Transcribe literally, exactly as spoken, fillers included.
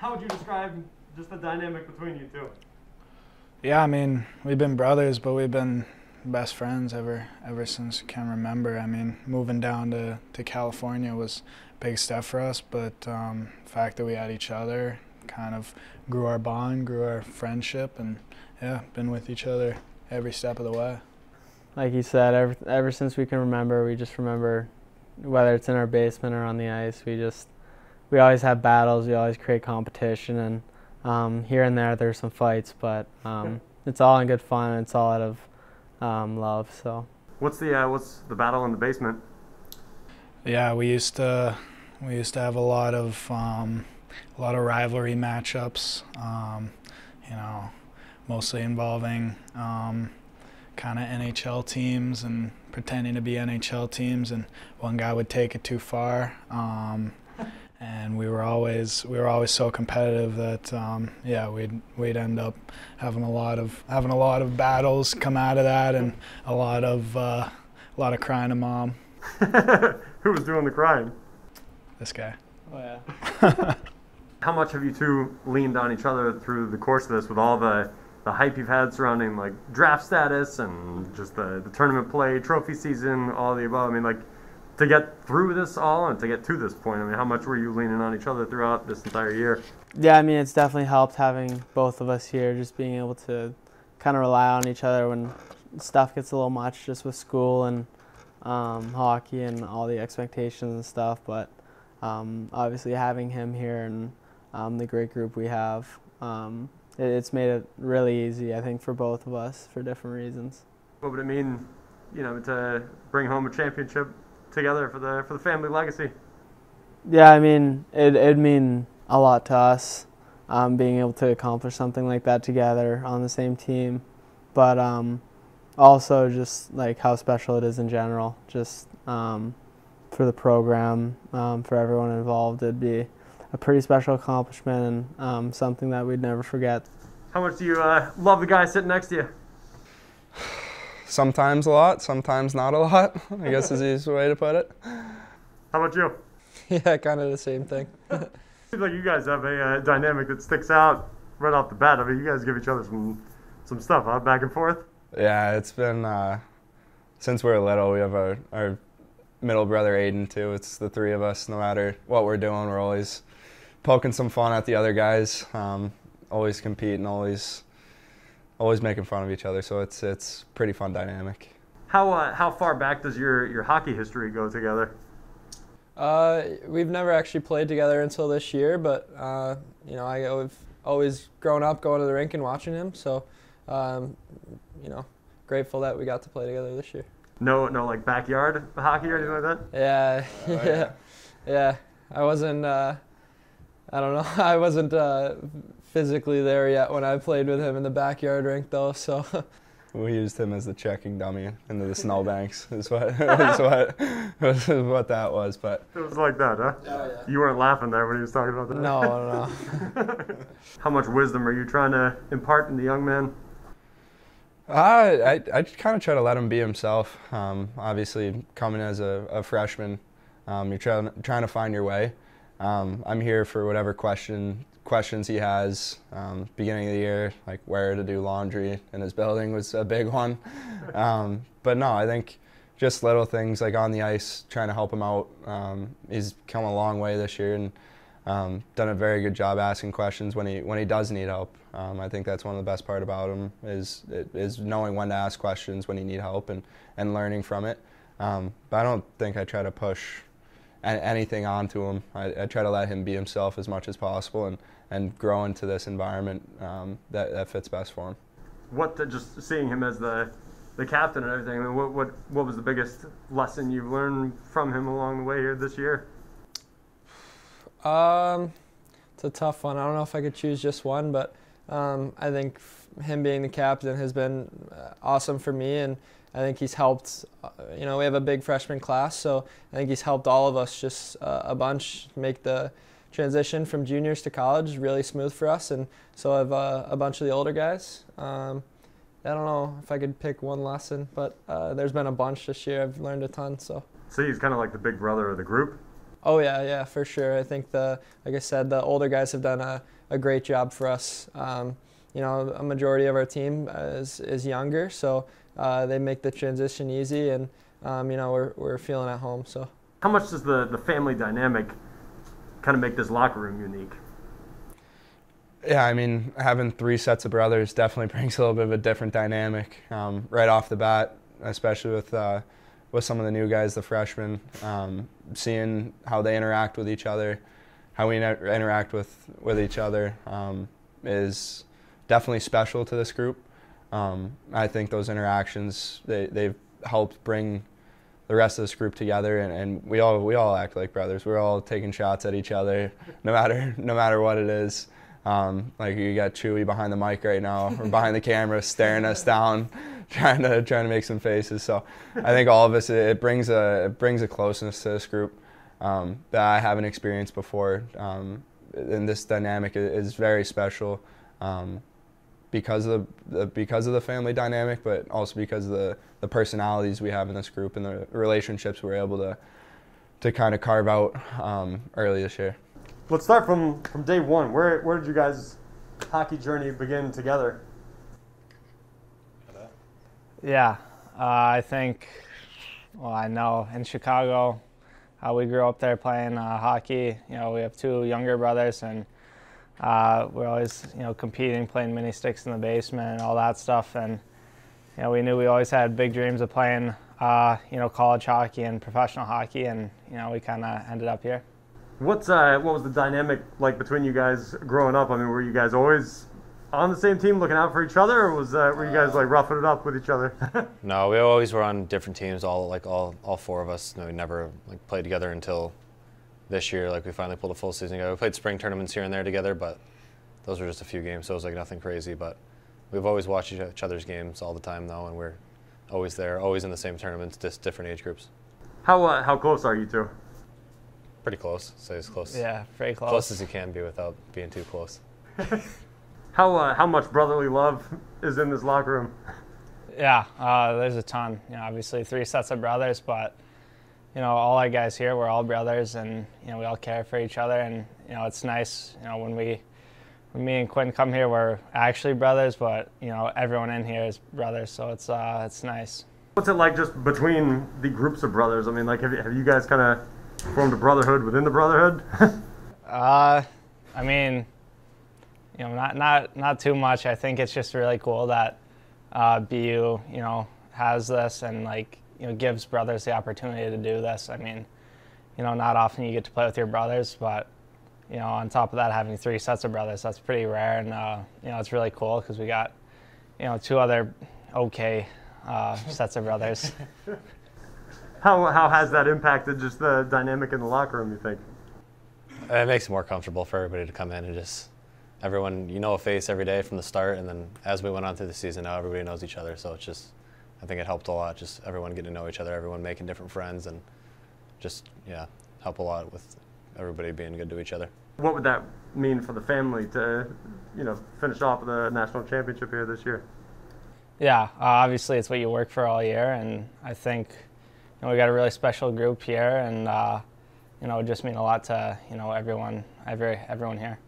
how would you describe just the dynamic between you two? Yeah, I mean, we've been brothers, but we've been best friends ever ever since I can remember. I mean, moving down to, to California was a big step for us, but um, the fact that we had each other kind of grew our bond, grew our friendship, and yeah, been with each other every step of the way. Like you said, ever, ever since we can remember, we just remember, whether it's in our basement or on the ice, we just, we always have battles, we always create competition, and um, here and there there's some fights, but um, it's all in good fun, and it's all out of um, love, so. What's the, uh, what's the battle in the basement? Yeah, we used to, we used to have a lot of, um, a lot of rivalry matchups, um, you know, mostly involving um, kind of N H L teams and pretending to be N H L teams, and one guy would take it too far, um, and we were always we were always so competitive that um, yeah, we'd we'd end up having a lot of having a lot of battles come out of that, and a lot of uh, a lot of crying to mom. Who was doing the crying? This guy. Oh yeah. How much have you two leaned on each other through the course of this, with all the the hype you've had surrounding like draft status and just the, the tournament play, trophy season, all of the above? I mean, like, to get through this all and to get to this point, I mean, how much were you leaning on each other throughout this entire year? Yeah, I mean, it's definitely helped having both of us here, just being able to kind of rely on each other when stuff gets a little much, just with school and um, hockey and all the expectations and stuff. But um, obviously having him here and um, the great group we have, um, it's made it really easy, I think, for both of us for different reasons. What would it mean, you know, to bring home a championship together for the for the family legacy? Yeah, I mean, it it'd mean a lot to us, um, being able to accomplish something like that together on the same team, but um, also just like how special it is in general, just um, for the program, um, for everyone involved. It'd be a pretty special accomplishment, and um, something that we'd never forget. How much do you uh, love the guy sitting next to you? Sometimes a lot, sometimes not a lot, I guess is the easiest way to put it. How about you? Yeah, kind of the same thing. It seems like you guys have a uh, dynamic that sticks out right off the bat. I mean, you guys give each other some, some stuff, huh? Back and forth? Yeah, it's been, uh, since we were little, we have our, our middle brother Aiden too. It's the three of us, no matter what we're doing, we're always poking some fun at the other guys, um, always competing, always, always making fun of each other. So it's it's pretty fun dynamic. How uh, how far back does your your hockey history go together? Uh, we've never actually played together until this year, but uh, you know, I've always grown up going to the rink and watching him. So um, you know, grateful that we got to play together this year. No, no, like backyard hockey or anything like that. Yeah, oh, yeah. yeah, yeah. I wasn't. Uh, I don't know. I wasn't uh, physically there yet when I played with him in the backyard rink, though. So we used him as the checking dummy into the snowbanks. Is what is what is what that was. But it was like that, huh? Yeah, yeah. You weren't laughing there when he was talking about that. No, no. How much wisdom are you trying to impart in the young man? Uh, I I kind of try to let him be himself. Um, obviously, coming as a, a freshman, um, you're trying trying to find your way. Um, I'm here for whatever question questions he has. Um, beginning of the year, like where to do laundry in his building was a big one. Um, but no, I think just little things like on the ice, trying to help him out. Um, he's come a long way this year and um, done a very good job asking questions when he when he does need help. Um, I think that's one of the best part about him is is knowing when to ask questions when you need help and and learning from it. Um, but I don't think I try to push anything onto him. I, I try to let him be himself as much as possible and, and grow into this environment um, that, that fits best for him. What, the, just seeing him as the, the captain and everything, I mean, what, what, what was the biggest lesson you've learned from him along the way here this year? Um, it's a tough one. I don't know if I could choose just one, but um, I think him being the captain has been awesome for me, and I think he's helped, you know, we have a big freshman class, so I think he's helped all of us just uh, a bunch make the transition from juniors to college really smooth for us, and so I have uh, a bunch of the older guys. Um, I don't know if I could pick one lesson, but uh, there's been a bunch this year. I've learned a ton, so. So he's kind of like the big brother of the group? Oh yeah, yeah, for sure. I think the, like I said, the older guys have done a, a great job for us. Um, you know, a majority of our team is, is younger, so uh, they make the transition easy, and um, you know, we're we're feeling at home. So how much does the the family dynamic kind of make this locker room unique? Yeah, I mean, having three sets of brothers definitely brings a little bit of a different dynamic um, right off the bat, especially with uh, with some of the new guys, the freshmen, um, seeing how they interact with each other, how we interact with, with each other um, is definitely special to this group. Um, I think those interactions, they, they've helped bring the rest of this group together, and, and we all we all act like brothers. We're all taking shots at each other, no matter no matter what it is. Um, like you got Chewy behind the mic right now, or behind the camera, staring us down, trying to trying to make some faces. So I think all of us, it, it brings a it brings a closeness to this group um, that I haven't experienced before. Um, and this dynamic is very special um, because of the, the because of the family dynamic, but also because of the the personalities we have in this group and the relationships we're able to to kind of carve out um, early this year. Let's start from, from day one. Where, where did you guys' hockey journey begin together? Yeah, uh, I think, well, I know in Chicago, uh, we grew up there playing uh, hockey. You know, we have two younger brothers, and uh, we're always, you know, competing, playing mini sticks in the basement and all that stuff. And, you know, we knew we always had big dreams of playing, uh, you know, college hockey and professional hockey, and, you know, we kind of ended up here. What's, uh, what was the dynamic like between you guys growing up? I mean, were you guys always on the same team looking out for each other, or was, uh, were you guys like roughing it up with each other? No, we always were on different teams, all like all, all four of us. And we never like played together until this year. Like we finally pulled a full season together. We played spring tournaments here and there together, but those were just a few games, so it was like nothing crazy. But we've always watched each other's games all the time though, and we're always there, always in the same tournaments, just different age groups. How, uh, how close are you two? Pretty close, so as close. Yeah, pretty close. Close as you can be without being too close. How uh, how much brotherly love is in this locker room? Yeah, uh, there's a ton. You know, obviously three sets of brothers, but you know, all our guys here, we're all brothers, and you know, we all care for each other, and you know, it's nice. You know, when we, when me and Quinn come here, we're actually brothers, but you know, everyone in here is brothers, so it's uh, it's nice. What's it like just between the groups of brothers? I mean, like, have you, have you guys kind of formed a brotherhood within the brotherhood? uh, I mean, you know, not not not too much. I think it's just really cool that uh, B U, you know, has this and like you know gives brothers the opportunity to do this. I mean, you know, not often you get to play with your brothers, but you know, on top of that, having three sets of brothers, that's pretty rare, and uh, you know, it's really cool because we got you know two other okay uh, sets of brothers. How, how has that impacted just the dynamic in the locker room, you think? It makes it more comfortable for everybody to come in and just, everyone, you know a face every day from the start, and then as we went on through the season, now everybody knows each other, so it's just, I think it helped a lot, just everyone getting to know each other, everyone making different friends, and just, yeah, help a lot with everybody being good to each other. What would that mean for the family to, you know, finish off the national championship here this year? Yeah, uh, obviously it's what you work for all year, and I think, you know, we got a really special group here, and uh, you know, it just means a lot to you know everyone, every everyone here.